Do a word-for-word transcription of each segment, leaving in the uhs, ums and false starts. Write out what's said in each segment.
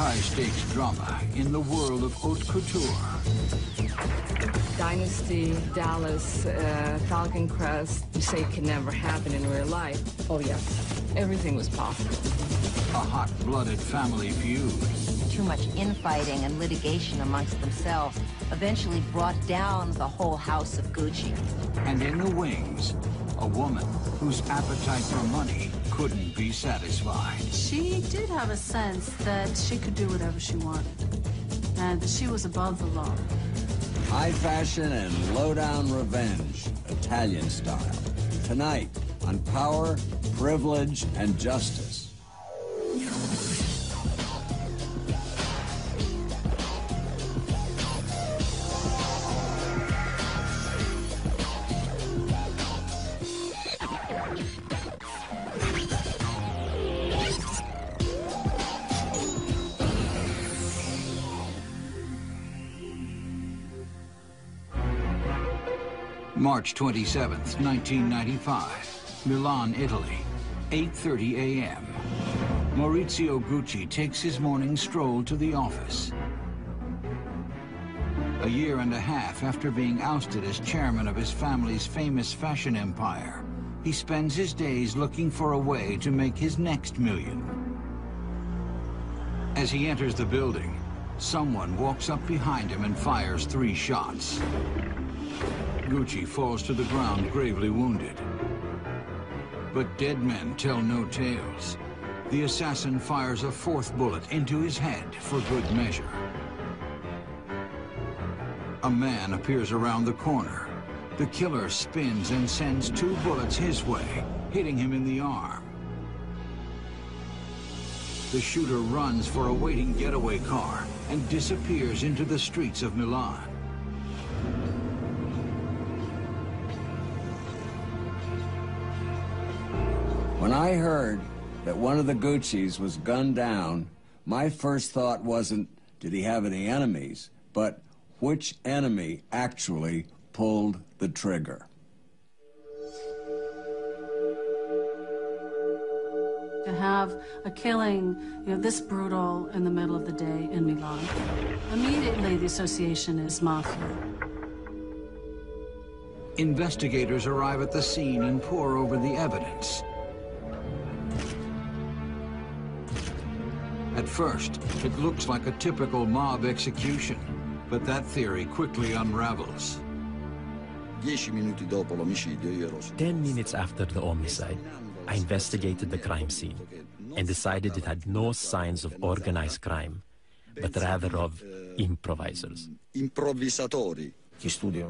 high-stakes drama in the world of haute couture. Dynasty, Dallas, uh, Falcon Crest, you say it can never happen in real life. Oh, yeah. Everything was possible. A hot-blooded family feud. Too much infighting and litigation amongst themselves eventually brought down the whole house of Gucci. And in the wings, a woman whose appetite for money couldn't be satisfied. She did have a sense that she could do whatever she wanted, and she was above the law. High fashion and low-down revenge, Italian style. Tonight on Power, Privilege, and Justice. March twenty-seventh, nineteen ninety-five, Milan, Italy, eight thirty a m Maurizio Gucci takes his morning stroll to the office. A year and a half after being ousted as chairman of his family's famous fashion empire, he spends his days looking for a way to make his next million. As he enters the building, someone walks up behind him and fires three shots. Gucci falls to the ground, gravely wounded. But dead men tell no tales. The assassin fires a fourth bullet into his head for good measure. A man appears around the corner. The killer spins and sends two bullets his way, hitting him in the arm. The shooter runs for a waiting getaway car and disappears into the streets of Milan. When I heard that one of the Guccis was gunned down, my first thought wasn't, did he have any enemies, but which enemy actually pulled the trigger? To have a killing, you know, this brutal in the middle of the day in Milan, immediately the association is mafia. Investigators arrive at the scene and pore over the evidence. At first, it looks like a typical mob execution, but that theory quickly unravels. Ten minutes after the homicide, I investigated the crime scene and decided it had no signs of organized crime, but rather of improvisers.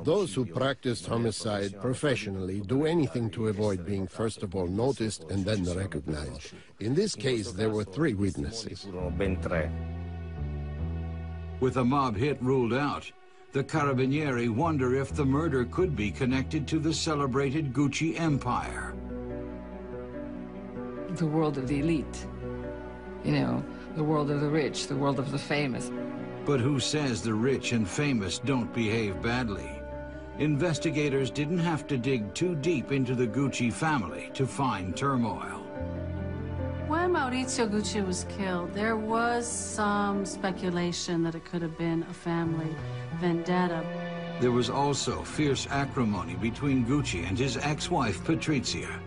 Those who practiced homicide professionally do anything to avoid being first of all noticed and then recognized. In this case, there were three witnesses. With a mob hit ruled out, the Carabinieri wonder if the murder could be connected to the celebrated Gucci empire. The world of the elite, you know, the world of the rich, the world of the famous. But who says the rich and famous don't behave badly? Investigators didn't have to dig too deep into the Gucci family to find turmoil. When Maurizio Gucci was killed, there was some speculation that it could have been a family vendetta. There was also fierce acrimony between Gucci and his ex-wife, Patrizia.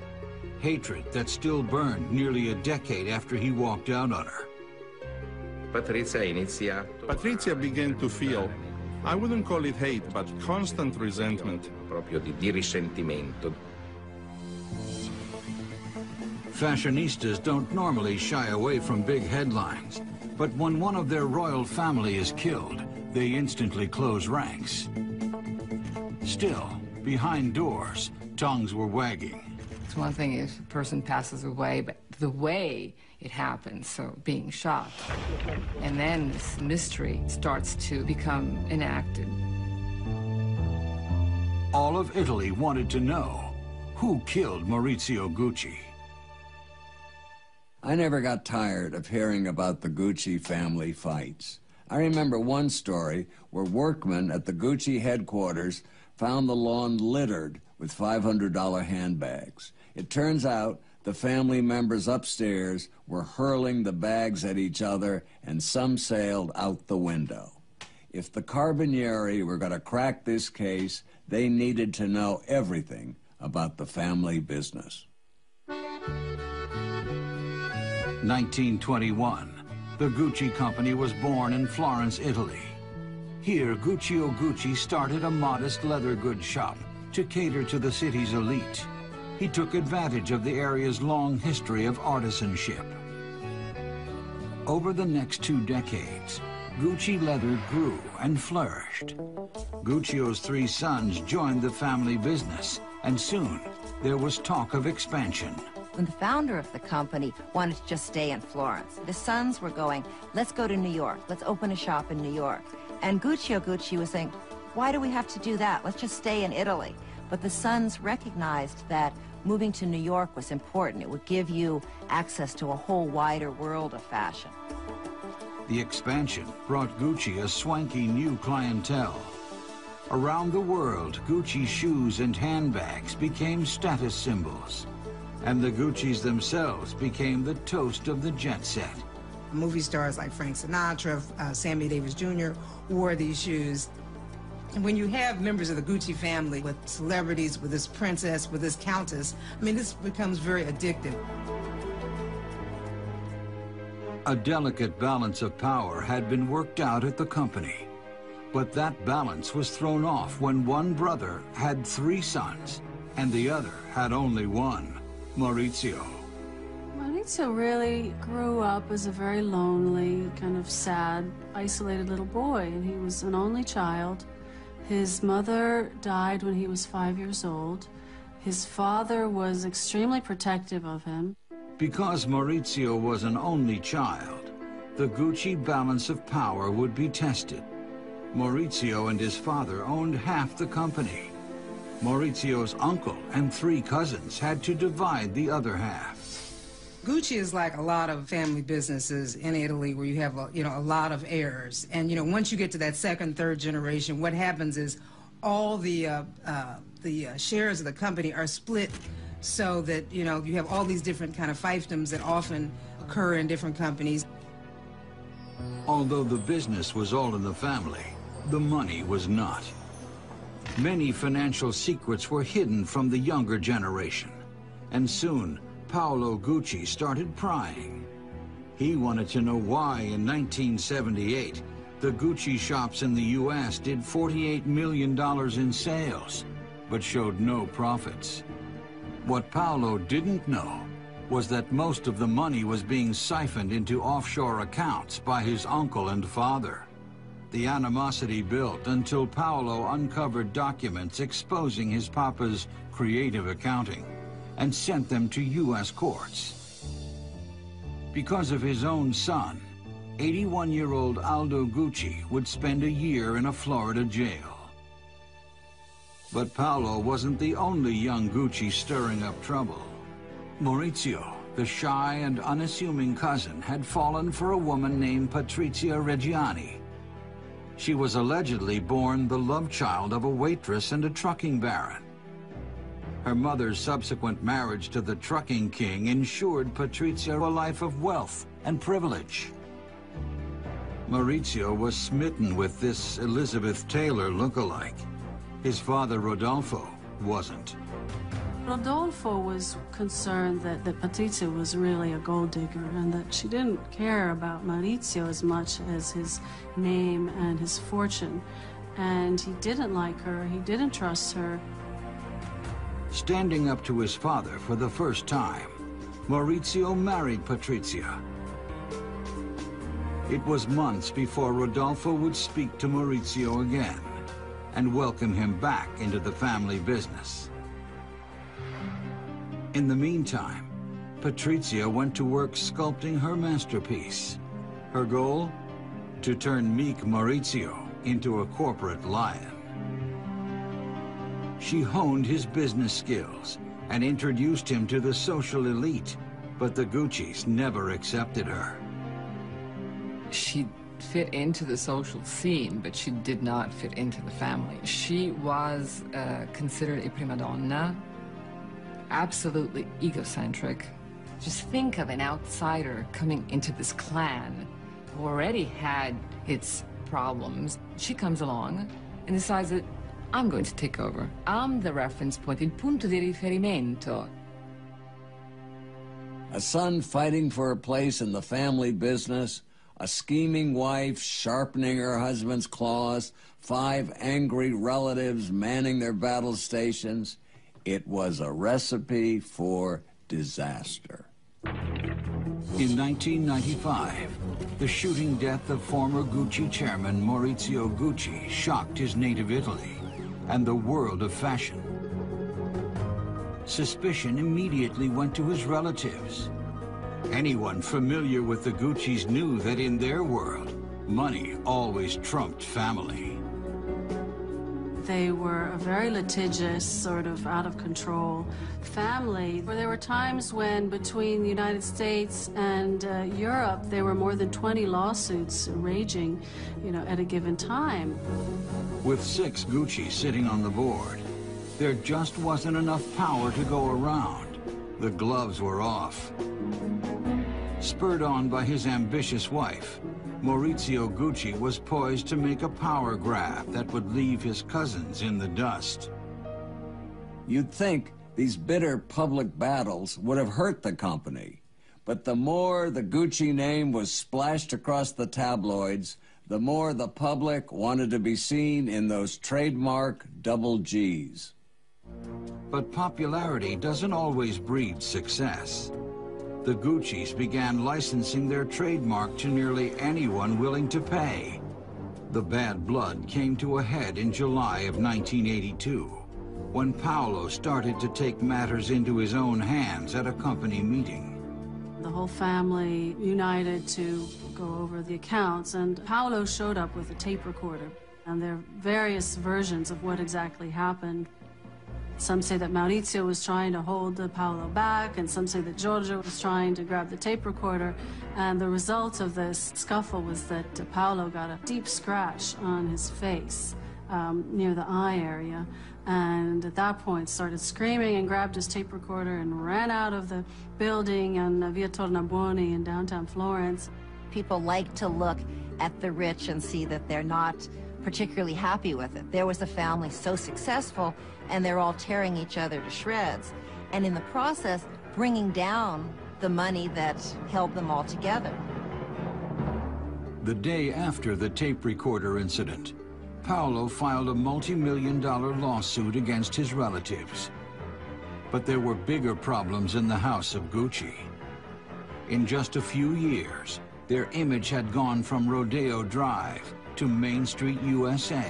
Hatred that still burned nearly a decade after he walked out on her. Patrizia began to feel, I wouldn't call it hate, but constant resentment. Fashionistas don't normally shy away from big headlines, but when one of their royal family is killed, they instantly close ranks. Still, behind doors, tongues were wagging. It's one thing if a person passes away, but the way it happens, so being shot. And then this mystery starts to become enacted. All of Italy wanted to know who killed Maurizio Gucci. I never got tired of hearing about the Gucci family fights. I remember one story where workmen at the Gucci headquarters found the lawn littered with five hundred dollar handbags. It turns out The family members upstairs were hurling the bags at each other, and some sailed out the window. If the Carbonieri were going to crack this case, they needed to know everything about the family business. nineteen twenty-one, the Gucci Company was born in Florence, Italy. Here, Guccio Gucci started a modest leather goods shop to cater to the city's elite. He took advantage of the area's long history of artisanship. Over the next two decades, Gucci leather grew and flourished. Guccio's three sons joined the family business, and soon there was talk of expansion. When the founder of the company wanted to just stay in Florence, the sons were going, let's go to New York, let's open a shop in New York. And Guccio Gucci was saying, why do we have to do that? Let's just stay in Italy. But the sons recognized that moving to New York was important. It would give you access to a whole wider world of fashion. The expansion brought Gucci a swanky new clientele. Around the world, Gucci shoes and handbags became status symbols, and the Guccis themselves became the toast of the jet set. Movie stars like Frank Sinatra, uh, Sammy Davis Junior wore these shoes. And when you have members of the Gucci family with celebrities, with this princess, with this countess, I mean, this becomes very addictive. A delicate balance of power had been worked out at the company, but that balance was thrown off when one brother had three sons and the other had only one, Maurizio. Maurizio really grew up as a very lonely, kind of sad, isolated little boy, and he was an only child. His mother died when he was five years old. His father was extremely protective of him. Because Maurizio was an only child, the Gucci balance of power would be tested. Maurizio and his father owned half the company. Maurizio's uncle and three cousins had to divide the other half. Gucci is like a lot of family businesses in Italy where you have a, you know, a lot of heirs. And, you know, once you get to that second, third generation, what happens is all the, uh, uh, the uh, shares of the company are split so that, you know, you have all these different kind of fiefdoms that often occur in different companies. Although the business was all in the family, the money was not. Many financial secrets were hidden from the younger generation, and soon, Paolo Gucci started prying. He wanted to know why, in nineteen seventy-eight, the Gucci shops in the U S did forty-eight million dollars in sales, but showed no profits. What Paolo didn't know was that most of the money was being siphoned into offshore accounts by his uncle and father. The animosity built until Paolo uncovered documents exposing his papa's creative accounting and sent them to U S courts. Because of his own son, eighty-one-year-old Aldo Gucci would spend a year in a Florida jail. But Paolo wasn't the only young Gucci stirring up trouble. Maurizio, the shy and unassuming cousin, had fallen for a woman named Patrizia Reggiani. She was allegedly born the love child of a waitress and a trucking baron. Her mother's subsequent marriage to the trucking king ensured Patrizia a life of wealth and privilege. Maurizio was smitten with this Elizabeth Taylor lookalike. His father, Rodolfo, wasn't. Rodolfo was concerned that, that Patrizia was really a gold digger and that she didn't care about Maurizio as much as his name and his fortune. And he didn't like her, he didn't trust her. Standing up to his father for the first time, Maurizio married Patrizia. It was months before Rodolfo would speak to Maurizio again and welcome him back into the family business. In the meantime, Patrizia went to work sculpting her masterpiece. Her goal? To turn meek Maurizio into a corporate lion. She honed his business skills and introduced him to the social elite, but the Guccis never accepted her. She fit into the social scene, but she did not fit into the family. She was uh, considered a prima donna, absolutely egocentric, Just think of an outsider coming into this clan who already had its problems. She comes along and decides that I'm going to take over. I'm the reference point, il punto di riferimento. A son fighting for a place in the family business, a scheming wife sharpening her husband's claws, five angry relatives manning their battle stations. It was a recipe for disaster. In nineteen ninety-five, the shooting death of former Gucci chairman Maurizio Gucci shocked his native Italy and the world of fashion. Suspicion immediately went to his relatives. Anyone familiar with the Guccis knew that in their world, money always trumped family. They were a very litigious, sort of out-of-control family. There were times when between the United States and uh, Europe, there were more than twenty lawsuits raging, you know, at a given time. With six Gucci sitting on the board, there just wasn't enough power to go around. The gloves were off. Spurred on by his ambitious wife, Maurizio Gucci was poised to make a power grab that would leave his cousins in the dust. You'd think these bitter public battles would have hurt the company, but the more the Gucci name was splashed across the tabloids, the more the public wanted to be seen in those trademark double G's. But popularity doesn't always breed success. The Guccis began licensing their trademark to nearly anyone willing to pay. The bad blood came to a head in July of nineteen eighty-two, when Paolo started to take matters into his own hands at a company meeting. The whole family united to go over the accounts, and Paolo showed up with a tape recorder, and there are various versions of what exactly happened. Some say that Maurizio was trying to hold Paolo back, and some say that Giorgio was trying to grab the tape recorder. And the result of this scuffle was that Paolo got a deep scratch on his face um, near the eye area. And at that point started screaming and grabbed his tape recorder and ran out of the building on Via Tornabuoni in downtown Florence. People like to look at the rich and see that they're not particularly happy with it. There was a family so successful, and they're all tearing each other to shreds, and in the process, bringing down the money that held them all together. The day after the tape recorder incident, Paolo filed a multi-million dollar lawsuit against his relatives. But there were bigger problems in the house of Gucci. In just a few years, their image had gone from Rodeo Drive to Main Street, U S A.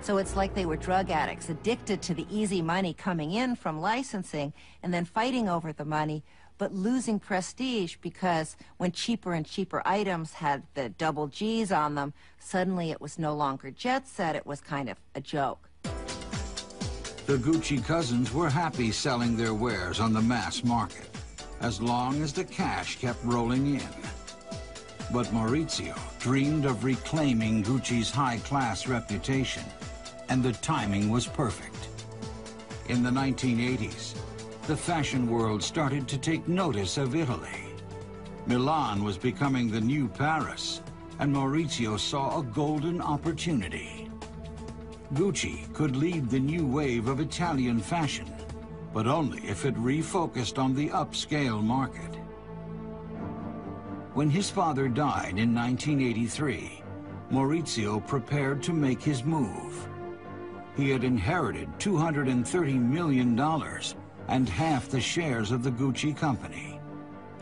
So it's like they were drug addicts, addicted to the easy money coming in from licensing and then fighting over the money, but losing prestige because when cheaper and cheaper items had the double G's on them, suddenly it was no longer jet set, it was kind of a joke. The Gucci cousins were happy selling their wares on the mass market, as long as the cash kept rolling in. But Maurizio dreamed of reclaiming Gucci's high-class reputation, and the timing was perfect. In the nineteen eighties, the fashion world started to take notice of Italy. Milan was becoming the new Paris, and Maurizio saw a golden opportunity. Gucci could lead the new wave of Italian fashion, but only if it refocused on the upscale market. When his father died in nineteen eighty-three, Maurizio prepared to make his move. He had inherited two hundred thirty million dollars and half the shares of the Gucci company.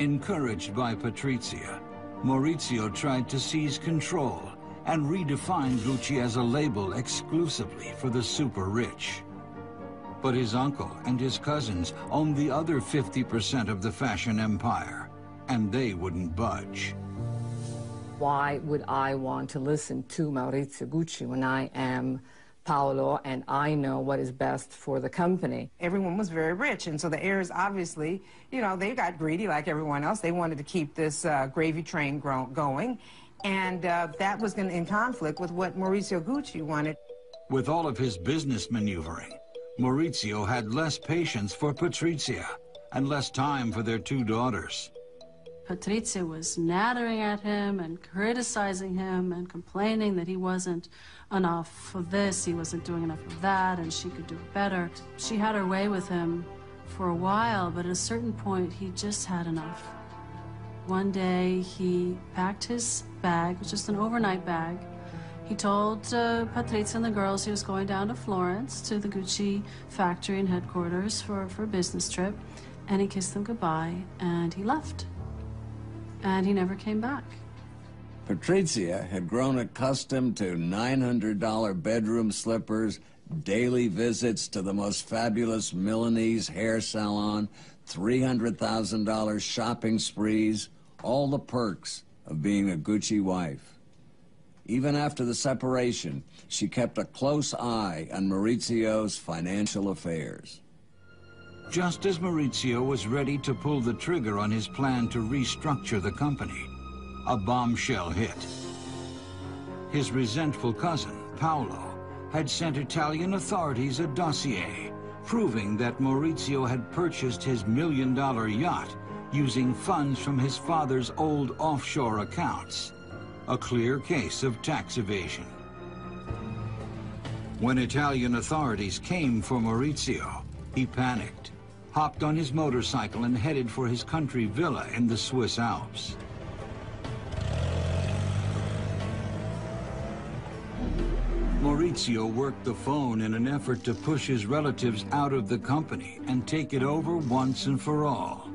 Encouraged by Patrizia, Maurizio tried to seize control and redefine Gucci as a label exclusively for the super rich. But his uncle and his cousins owned the other fifty percent of the fashion empire, and they wouldn't budge. Why would I want to listen to Maurizio Gucci when I am Paolo and I know what is best for the company? Everyone was very rich, and so the heirs obviously, you know, they got greedy like everyone else. They wanted to keep this uh, gravy train grow going, and uh, that was gonna, in conflict with what Maurizio Gucci wanted. With all of his business maneuvering, Maurizio had less patience for Patrizia and less time for their two daughters. Patrizia was nattering at him and criticizing him and complaining that he wasn't enough for this, he wasn't doing enough of that, and she could do it better. She had her way with him for a while, but at a certain point, he just had enough. One day, he packed his bag, just an overnight bag. He told uh, Patrizia and the girls he was going down to Florence to the Gucci factory and headquarters for, for a business trip, and he kissed them goodbye, and he left. And he never came back. Patrizia had grown accustomed to nine hundred dollar bedroom slippers, daily visits to the most fabulous Milanese hair salon, three hundred thousand dollar shopping sprees, all the perks of being a Gucci wife. Even after the separation, she kept a close eye on Maurizio's financial affairs. Just as Maurizio was ready to pull the trigger on his plan to restructure the company, a bombshell hit. His resentful cousin, Paolo, had sent Italian authorities a dossier proving that Maurizio had purchased his million-dollar yacht using funds from his father's old offshore accounts, a clear case of tax evasion. When Italian authorities came for Maurizio, he panicked, hopped on his motorcycle and headed for his country villa in the Swiss Alps. Maurizio worked the phone in an effort to push his relatives out of the company and take it over once and for all.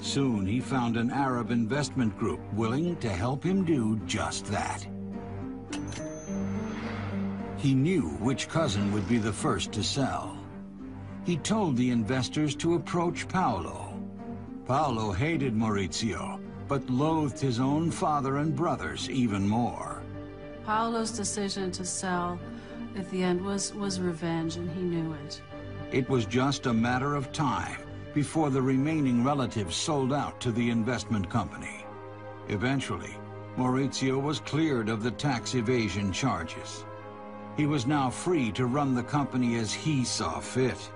Soon he found an Arab investment group willing to help him do just that. He knew which cousin would be the first to sell. He told the investors to approach Paolo. Paolo hated Maurizio, but loathed his own father and brothers even more. Paolo's decision to sell at the end was, was revenge, and he knew it. It was just a matter of time before the remaining relatives sold out to the investment company. Eventually, Maurizio was cleared of the tax evasion charges. He was now free to run the company as he saw fit.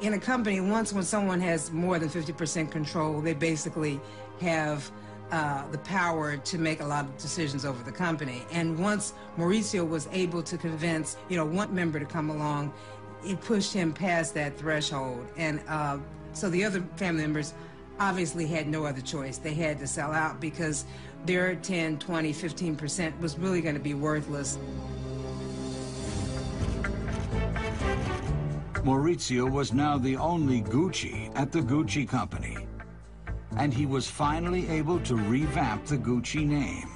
In a company, once when someone has more than fifty percent control, they basically have uh, the power to make a lot of decisions over the company. And once Maurizio was able to convince, you know, one member to come along, it pushed him past that threshold. And uh, so the other family members obviously had no other choice. They had to sell out because their ten, twenty, fifteen percent was really going to be worthless. Maurizio was now the only Gucci at the Gucci company, and he was finally able to revamp the Gucci name.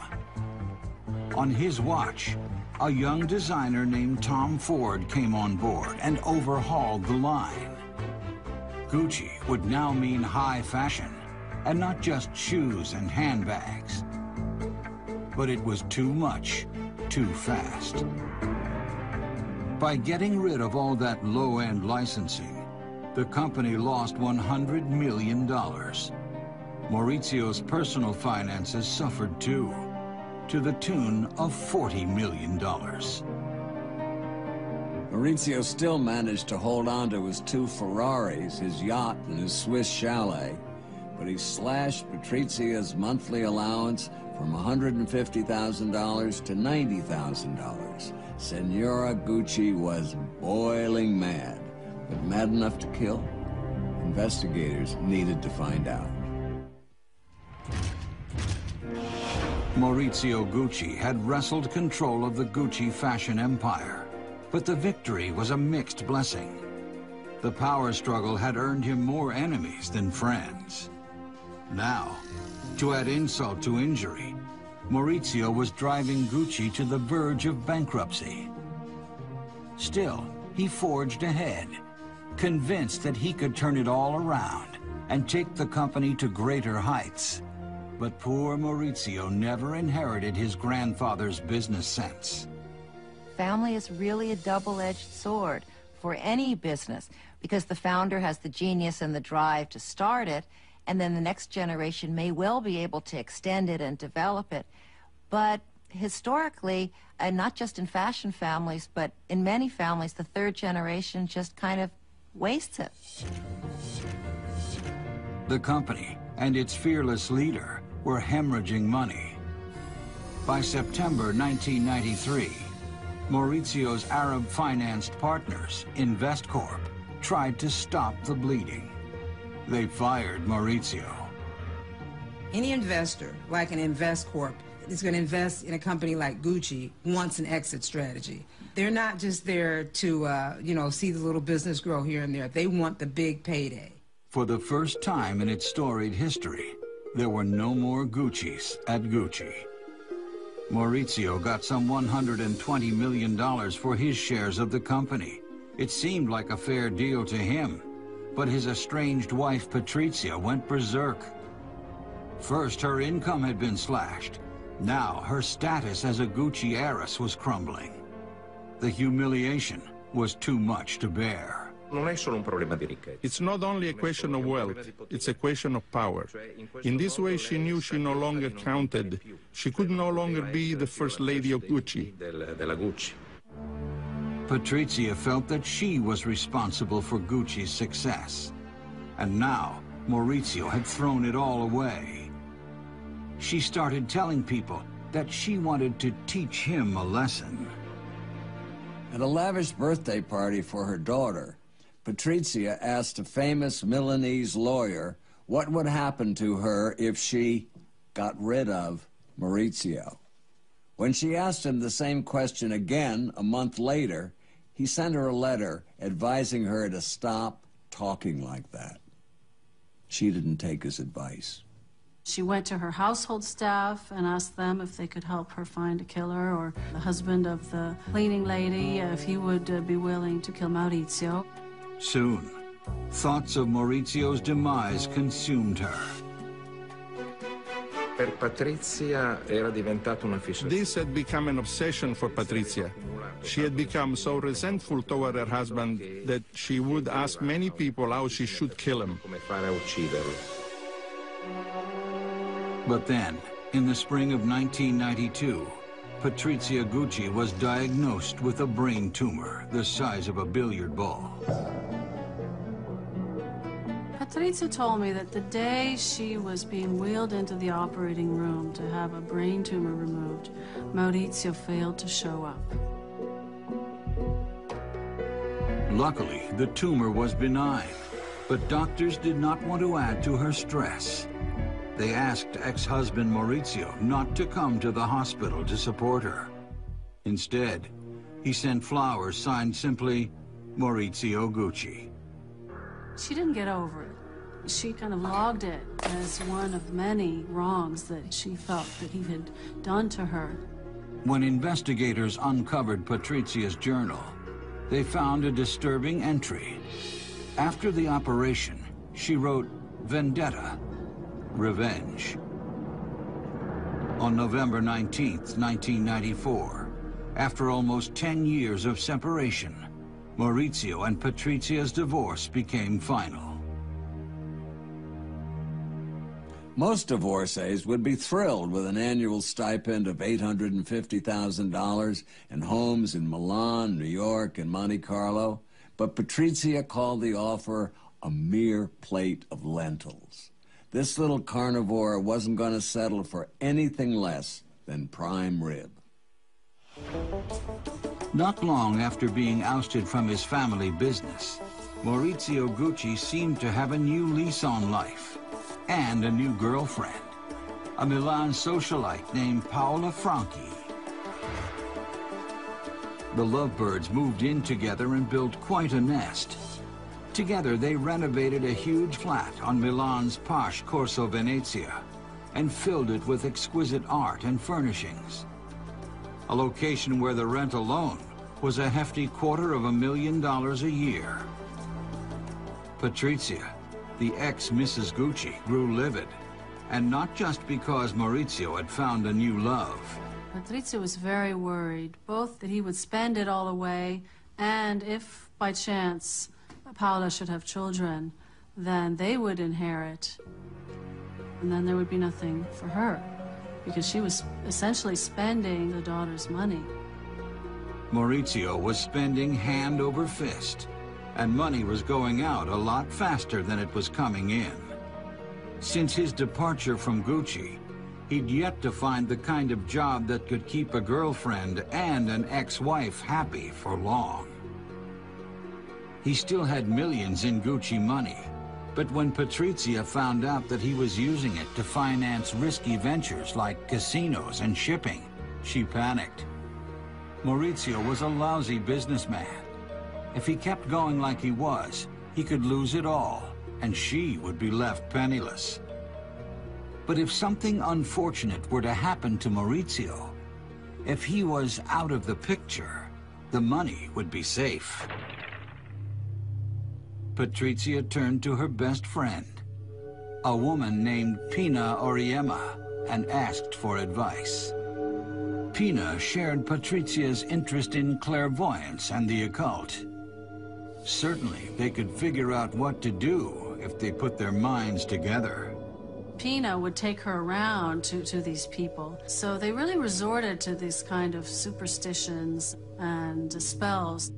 On his watch, a young designer named Tom Ford came on board and overhauled the line. Gucci would now mean high fashion, and not just shoes and handbags. But it was too much, too fast. By getting rid of all that low-end licensing, the company lost one hundred million dollars. Maurizio's personal finances suffered too, to the tune of forty million dollars. Maurizio still managed to hold on to his two Ferraris, his yacht and his Swiss chalet, but he slashed Patrizia's monthly allowance from one hundred fifty thousand dollars to ninety thousand dollars. Signora Gucci was boiling mad, but mad enough to kill? Investigators needed to find out. Maurizio Gucci had wrestled control of the Gucci fashion empire, but the victory was a mixed blessing. The power struggle had earned him more enemies than friends. Now, to add insult to injury, Maurizio was driving Gucci to the verge of bankruptcy. Still, he forged ahead, convinced that he could turn it all around and take the company to greater heights. But poor Maurizio never inherited his grandfather's business sense. Family is really a double-edged sword for any business, because the founder has the genius and the drive to start it, and then the next generation may well be able to extend it and develop it. But historically, and not just in fashion families, but in many families, the third generation just kind of wastes it. The company and its fearless leader were hemorrhaging money. By September nineteen ninety-three, Maurizio's Arab-financed partners, InvestCorp, tried to stop the bleeding. They fired Maurizio. Any investor, like an InvestCorp, is going to invest in a company like Gucci, wants an exit strategy. They're not just there to, uh, you know, see the little business grow here and there. They want the big payday. For the first time in its storied history, there were no more Guccis at Gucci. Maurizio got some one hundred twenty million dollars for his shares of the company. It seemed like a fair deal to him, but his estranged wife, Patrizia, went berserk. First, her income had been slashed. Now, her status as a Gucci heiress was crumbling. The humiliation was too much to bear. It's not only a question of wealth, it's a question of power. In this way she knew she no longer counted. She could no longer be the first lady of Gucci. Patrizia felt that she was responsible for Gucci's success. And now, Maurizio had thrown it all away. She started telling people that she wanted to teach him a lesson. At a lavish birthday party for her daughter, Patrizia asked a famous Milanese lawyer what would happen to her if she got rid of Maurizio. When she asked him the same question again a month later, he sent her a letter advising her to stop talking like that. She didn't take his advice. She went to her household staff and asked them if they could help her find a killer, or the husband of the cleaning lady, if he would be willing to kill Maurizio. Soon, thoughts of Maurizio's demise consumed her. This had become an obsession for Patrizia. She had become so resentful toward her husband that she would ask many people how she should kill him. But then, in the spring of nineteen ninety-two, Patrizia Gucci was diagnosed with a brain tumor the size of a billiard ball. Patrizia told me that the day she was being wheeled into the operating room to have a brain tumor removed, Maurizio failed to show up. Luckily, the tumor was benign, but doctors did not want to add to her stress. They asked ex-husband Maurizio not to come to the hospital to support her. Instead, he sent flowers signed simply, Maurizio Gucci. She didn't get over it. She kind of logged it as one of many wrongs that she felt that he had done to her. When investigators uncovered Patrizia's journal, they found a disturbing entry. After the operation, she wrote, "Vendetta. Revenge." On November nineteenth, nineteen ninety-four, after almost ten years of separation, Maurizio and Patrizia's divorce became final. Most divorcees would be thrilled with an annual stipend of eight hundred fifty thousand dollars and homes in Milan, New York, and Monte Carlo, but Patrizia called the offer a mere plate of lentils. This little carnivore wasn't going to settle for anything less than prime rib. Not long after being ousted from his family business, Maurizio Gucci seemed to have a new lease on life and a new girlfriend, a Milan socialite named Paola Franchi. The lovebirds moved in together and built quite a nest. Together, they renovated a huge flat on Milan's posh Corso Venezia and filled it with exquisite art and furnishings. A location where the rent alone was a hefty quarter of a million dollars a year. Patrizia, the ex-Missus Gucci, grew livid, and not just because Maurizio had found a new love. Patrizia was very worried, both that he would spend it all away, and if, by chance, Paola should have children, then they would inherit, and then there would be nothing for her, because she was essentially spending the daughter's money. Maurizio was spending hand over fist, and money was going out a lot faster than it was coming in. Since his departure from Gucci, he'd yet to find the kind of job that could keep a girlfriend and an ex-wife happy for long. He still had millions in Gucci money, but when Patrizia found out that he was using it to finance risky ventures like casinos and shipping, she panicked. Maurizio was a lousy businessman. If he kept going like he was, he could lose it all, and she would be left penniless. But if something unfortunate were to happen to Maurizio, if he was out of the picture, the money would be safe. Patrizia turned to her best friend, a woman named Pina Auriemma, and asked for advice. Pina shared Patrizia's interest in clairvoyance and the occult. Certainly, they could figure out what to do if they put their minds together. Pina would take her around to, to these people, so they really resorted to these kind of superstitions and spells.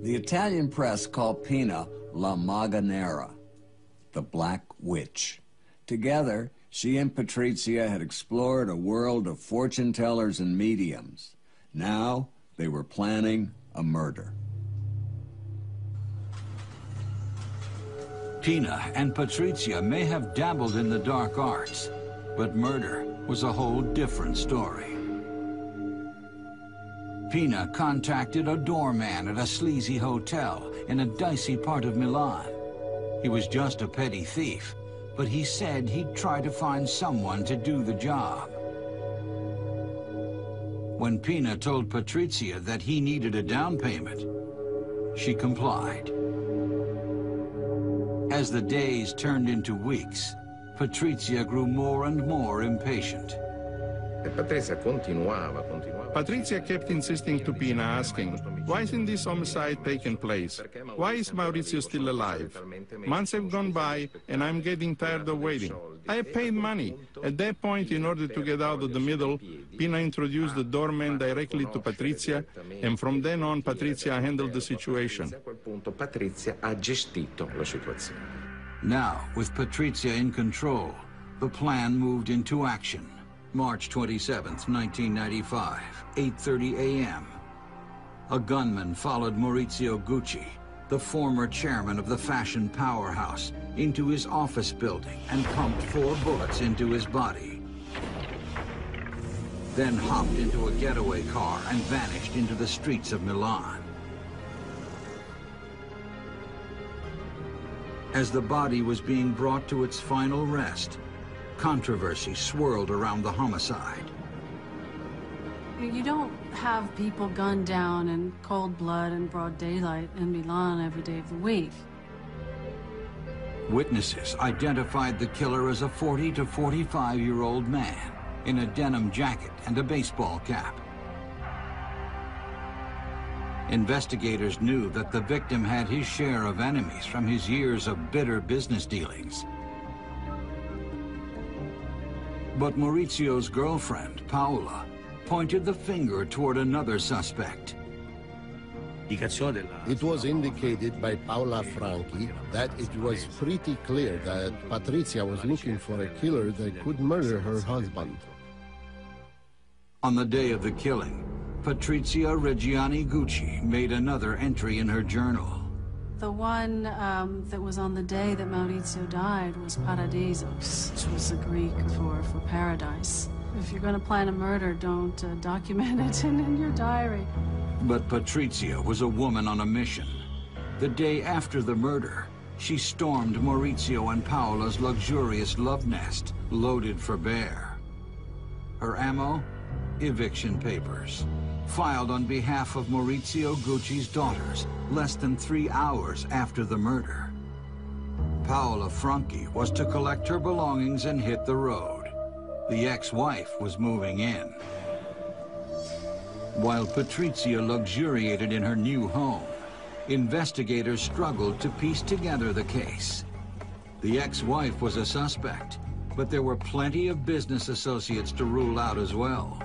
The Italian press called Pina La Maga Nera, the Black Witch. Together, she and Patrizia had explored a world of fortune tellers and mediums. Now, they were planning a murder. Pina and Patrizia may have dabbled in the dark arts, but murder was a whole different story. Pina contacted a doorman at a sleazy hotel in a dicey part of Milan. He was just a petty thief, but he said he'd try to find someone to do the job. When Pina told Patrizia that he needed a down payment, she complied. As the days turned into weeks, Patrizia grew more and more impatient. Patrizia kept insisting to Pina, asking, why isn't this homicide taking place? Why is Maurizio still alive? Months have gone by and I'm getting tired of waiting. I have paid money. At that point, in order to get out of the middle, Pina introduced the doorman directly to Patrizia, and from then on, Patrizia handled the situation. Now, with Patrizia in control, the plan moved into action. March twenty-seventh, nineteen ninety-five, eight thirty a m A gunman followed Maurizio Gucci, the former chairman of the fashion powerhouse, into his office building and pumped four bullets into his body, then hopped into a getaway car and vanished into the streets of Milan. As the body was being brought to its final rest, controversy swirled around the homicide. You don't have people gunned down in cold blood and broad daylight in Milan every day of the week. Witnesses identified the killer as a forty to forty-five-year-old man in a denim jacket and a baseball cap. Investigators knew that the victim had his share of enemies from his years of bitter business dealings. But Maurizio's girlfriend, Paola, pointed the finger toward another suspect. It was indicated by Paola Franchi that it was pretty clear that Patrizia was looking for a killer that could murder her husband. On the day of the killing, Patrizia Reggiani Gucci made another entry in her journal. The one um, that was on the day that Maurizio died was Paradisos, which was the Greek for, for paradise. If you're going to plan a murder, don't uh, document it in, in your diary. But Patrizia was a woman on a mission. The day after the murder, she stormed Maurizio and Paola's luxurious love nest, loaded for bear. Her ammo? Eviction papers, filed on behalf of Maurizio Gucci's daughters less than three hours after the murder. Paola Franchi was to collect her belongings and hit the road. The ex-wife was moving in. While Patrizia luxuriated in her new home, investigators struggled to piece together the case. The ex-wife was a suspect, but there were plenty of business associates to rule out as well.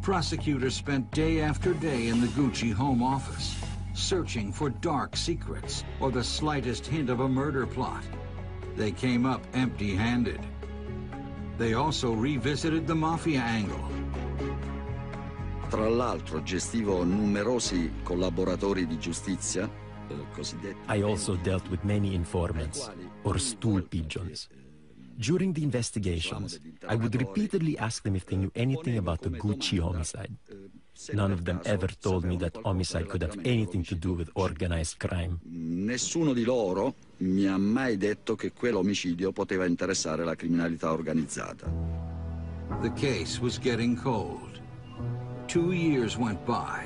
Prosecutors spent day after day in the Gucci home office, searching for dark secrets or the slightest hint of a murder plot. they came up empty-handed. They also revisited the mafia angle. Tra l'altro gestivo numerosi collaboratori di giustizia. I also dealt with many informants, or stool pigeons. During the investigations, I would repeatedly ask them if they knew anything about the Gucci homicide. None of them ever told me that homicide could have anything to do with organized crime. Nessuno di loro mi ha mai detto che quell'omicidio poteva interessare la criminalità organizzata. The case was getting cold. Two years went by.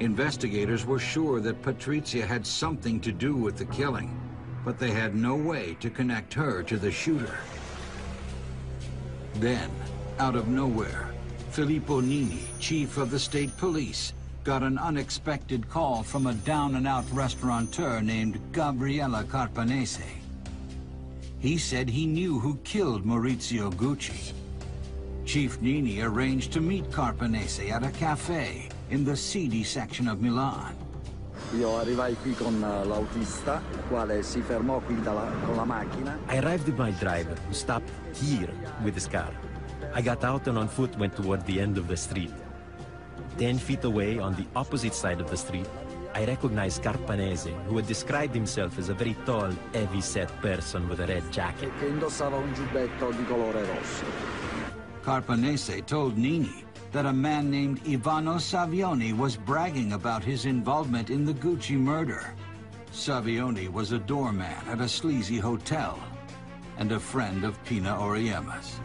Investigators were sure that Patrizia had something to do with the killing, but they had no way to connect her to the shooter. Then, out of nowhere, Filippo Nini, chief of the state police, got an unexpected call from a down-and-out restaurateur named Gabriella Carpanese. He said he knew who killed Maurizio Gucci. Chief Nini arranged to meet Carpanese at a cafe in the seedy section of Milan. I arrived with my driver, who stopped here with his car. I got out and on foot went toward the end of the street. Ten feet away, on the opposite side of the street, I recognized Carpanese, who had described himself as a very tall, heavy-set person with a red jacket. Carpanese told Nini that a man named Ivano Savioni was bragging about his involvement in the Gucci murder. Savioni was a doorman at a sleazy hotel and a friend of Pina Auriemma's.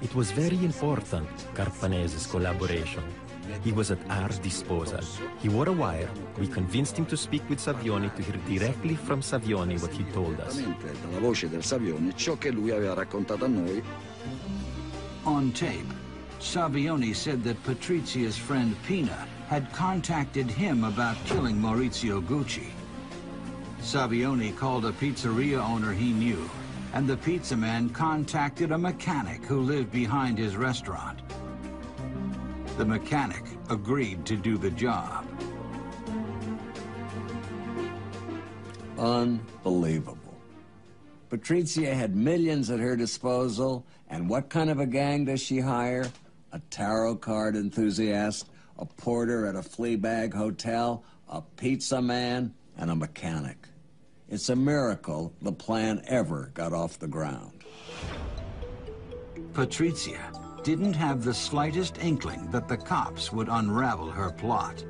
It was very important, Carpanese's collaboration. He was at our disposal. He wore a wire. We convinced him to speak with Savioni, to hear directly from Savioni what he told us. On tape, Savioni said that Patrizia's friend Pina had contacted him about killing Maurizio Gucci. Savioni called a pizzeria owner he knew, and the pizza man contacted a mechanic who lived behind his restaurant. The mechanic agreed to do the job. Unbelievable. Patrizia had millions at her disposal, and what kind of a gang does she hire? A tarot card enthusiast, a porter at a flea bag hotel, a pizza man, and a mechanic. It's a miracle the plan ever got off the ground. Patrizia didn't have the slightest inkling that the cops would unravel her plot.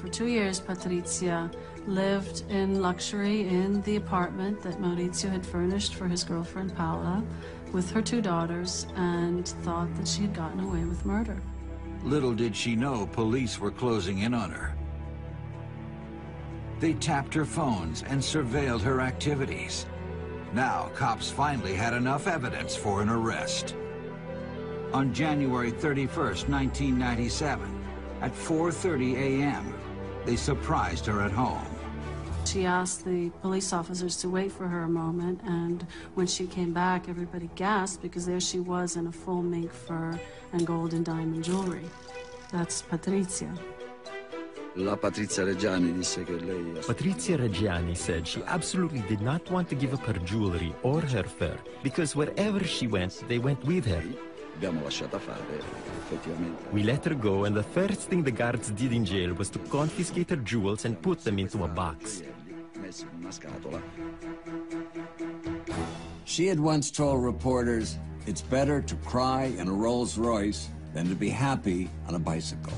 For two years, Patrizia lived in luxury in the apartment that Maurizio had furnished for his girlfriend Paola with her two daughters, and thought that she had gotten away with murder. Little did she know police were closing in on her. They tapped her phones and surveilled her activities. Now, cops finally had enough evidence for an arrest. On January thirty-first, nineteen ninety-seven, at four thirty a m, they surprised her at home. She asked the police officers to wait for her a moment, and when she came back, everybody gasped, because there she was in a full mink fur and gold and diamond jewelry. That's Patrizia. La Patrizia Reggiani disse che lei... Patrizia Reggiani said she absolutely did not want to give up her jewelry or her fur, because wherever she went, they went with her. We let her go, and the first thing the guards did in jail was to confiscate her jewels and put them into a box. She had once told reporters, "It's better to cry in a Rolls-Royce than to be happy on a bicycle."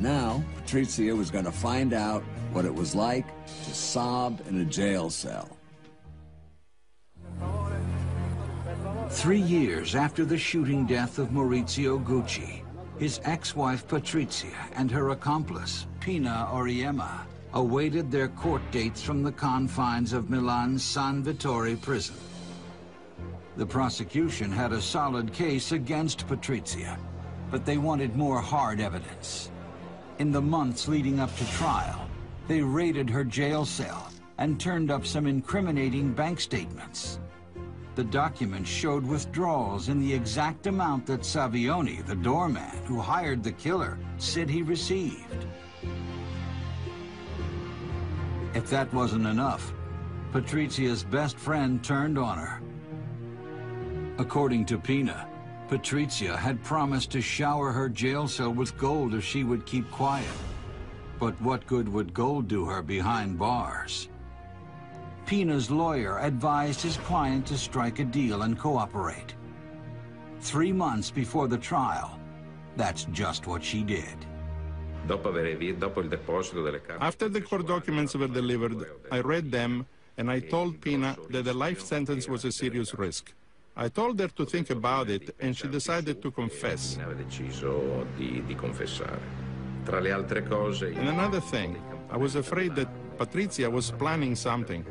Now, Patrizia was going to find out what it was like to sob in a jail cell. Three years after the shooting death of Maurizio Gucci, his ex-wife Patrizia and her accomplice, Pina Auriemma, awaited their court dates from the confines of Milan's San Vittore prison. The prosecution had a solid case against Patrizia, but they wanted more hard evidence. In the months leading up to trial, they raided her jail cell and turned up some incriminating bank statements. The documents showed withdrawals in the exact amount that Savioni, the doorman who hired the killer, said he received. If that wasn't enough, Patrizia's best friend turned on her. According to Pina, Patrizia had promised to shower her jail cell with gold if she would keep quiet. But what good would gold do her behind bars? Pina's lawyer advised his client to strike a deal and cooperate. Three months before the trial, that's just what she did. After the court documents were delivered, I read them and I told Pina that a life sentence was a serious risk. I told her to think about it, and she decided to confess. And another thing, I was afraid that Patrizia was planning something.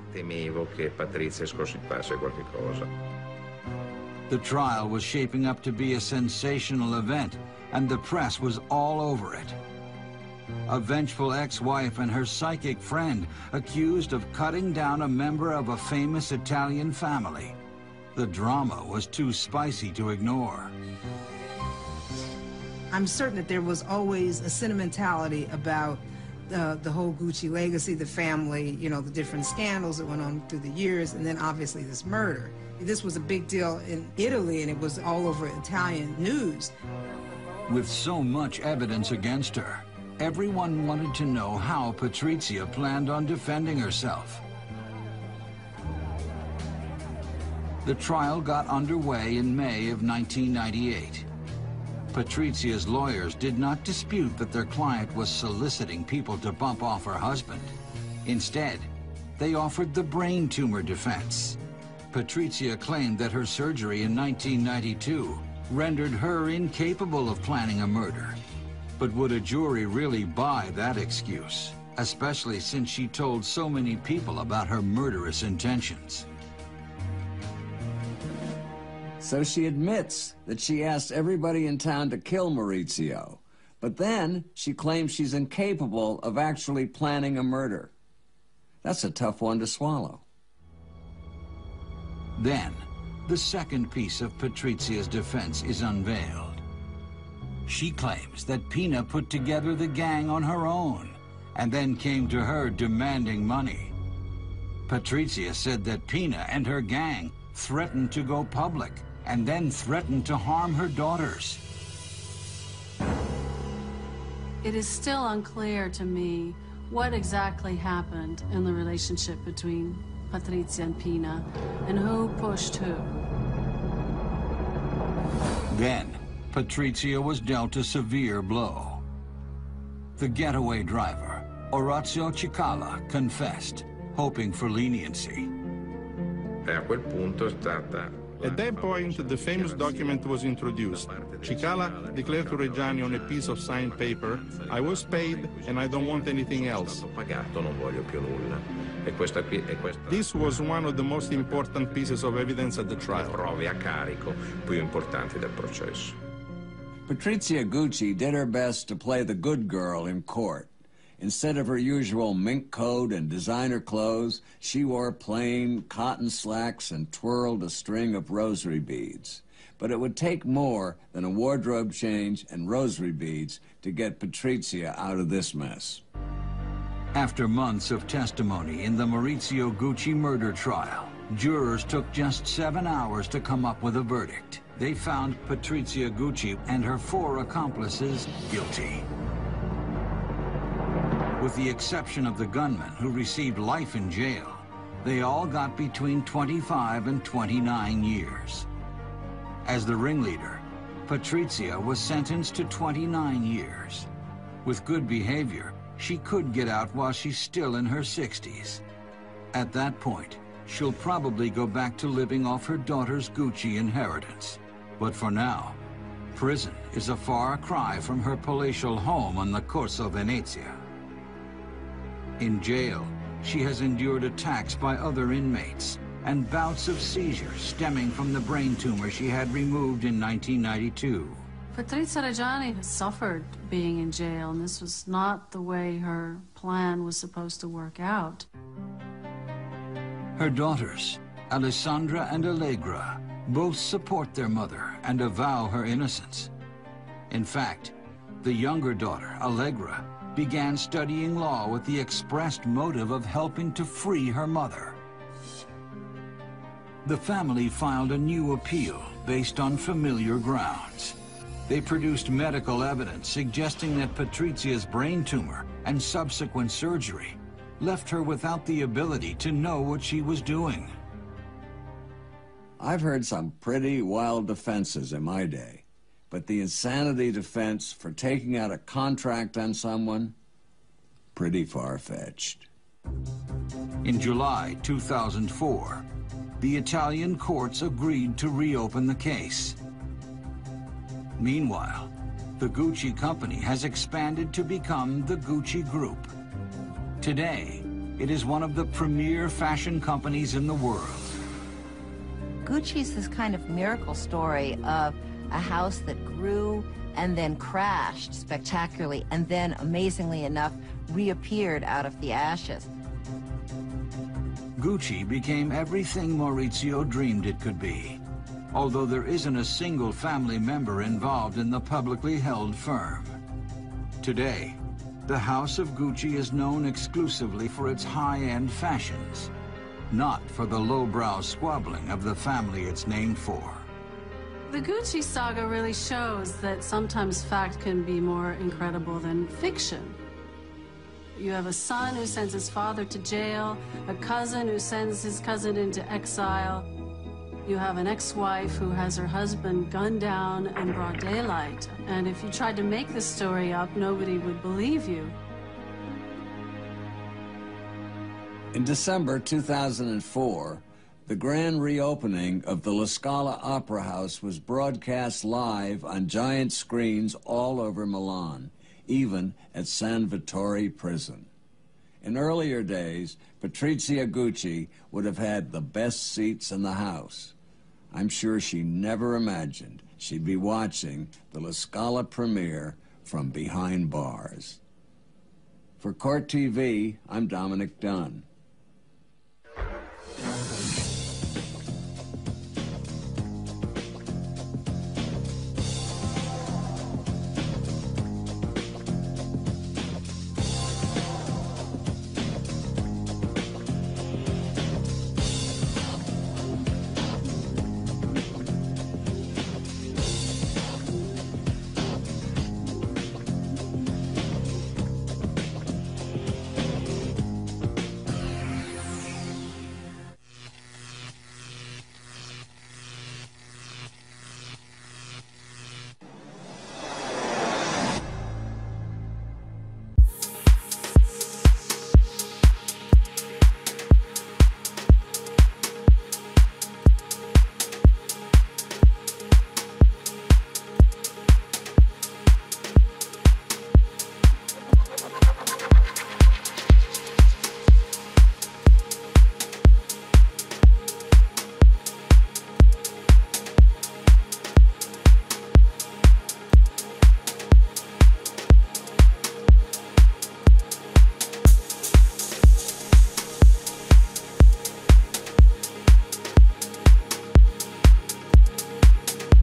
The trial was shaping up to be a sensational event, and the press was all over it. A vengeful ex-wife and her psychic friend accused of cutting down a member of a famous Italian family. The drama was too spicy to ignore. I'm certain that there was always a sentimentality about uh, the whole Gucci legacy, the family, you know, the different scandals that went on through the years, and then obviously this murder. This was a big deal in Italy, and it was all over Italian news. With so much evidence against her, everyone wanted to know how Patrizia planned on defending herself. The trial got underway in May of nineteen ninety-eight. Patrizia's lawyers did not dispute that their client was soliciting people to bump off her husband. Instead, they offered the brain tumor defense. Patrizia claimed that her surgery in nineteen ninety-two rendered her incapable of planning a murder. But would a jury really buy that excuse, especially since she told so many people about her murderous intentions? So she admits that she asked everybody in town to kill Maurizio, but then she claims she's incapable of actually planning a murder. That's a tough one to swallow. Then, the second piece of Patrizia's defense is unveiled. She claims that Pina put together the gang on her own and then came to her demanding money. Patrizia said that Pina and her gang threatened to go public and then threatened to harm her daughters. It is still unclear to me what exactly happened in the relationship between Patrizia and Pina and who pushed who. Then, Patrizia was dealt a severe blow. The getaway driver, Orazio Cicala, confessed, hoping for leniency. At that point, the famous document was introduced. Cicala declared to Reggiani on a piece of signed paper, "I was paid and I don't want anything else." This was one of the most important pieces of evidence at the trial. Patrizia Gucci did her best to play the good girl in court. Instead of her usual mink coat and designer clothes, she wore plain cotton slacks and twirled a string of rosary beads. But it would take more than a wardrobe change and rosary beads to get Patrizia out of this mess. After months of testimony in the Maurizio Gucci murder trial, jurors took just seven hours to come up with a verdict. They found Patrizia Gucci and her four accomplices guilty. With the exception of the gunman who received life in jail, they all got between twenty-five and twenty-nine years. As the ringleader, Patrizia was sentenced to twenty-nine years. With good behavior, she could get out while she's still in her sixties. At that point, she'll probably go back to living off her daughter's Gucci inheritance. But for now, prison is a far cry from her palatial home on the Corso Venezia. In jail, she has endured attacks by other inmates and bouts of seizures stemming from the brain tumor she had removed in nineteen ninety-two. Patrizia Reggiani has suffered being in jail, and this was not the way her plan was supposed to work out. Her daughters, Alessandra and Allegra, both support their mother and avow her innocence. In fact, the younger daughter, Allegra, began studying law with the expressed motive of helping to free her mother. The family filed a new appeal based on familiar grounds. They produced medical evidence suggesting that Patrizia's brain tumor and subsequent surgery left her without the ability to know what she was doing. I've heard some pretty wild defenses in my day, but the insanity defense for taking out a contract on someone, pretty far-fetched. In July two thousand four, the Italian courts agreed to reopen the case. Meanwhile, the Gucci company has expanded to become the Gucci Group. Today, it is one of the premier fashion companies in the world. Gucci's this kind of miracle story of a house that grew and then crashed spectacularly and then, amazingly enough, reappeared out of the ashes. Gucci became everything Maurizio dreamed it could be, although there isn't a single family member involved in the publicly held firm. Today, the House of Gucci is known exclusively for its high-end fashions, not for the lowbrow squabbling of the family it's named for. The Gucci saga really shows that sometimes fact can be more incredible than fiction. You have a son who sends his father to jail, a cousin who sends his cousin into exile. You have an ex-wife who has her husband gunned down in broad daylight. And if you tried to make this story up, nobody would believe you. In December two thousand four, the grand reopening of the La Scala Opera House was broadcast live on giant screens all over Milan, even at San Vittore prison. In earlier days, Patrizia Gucci would have had the best seats in the house. I'm sure she never imagined she'd be watching the La Scala premiere from behind bars. For Court T V, I'm Dominic Dunn.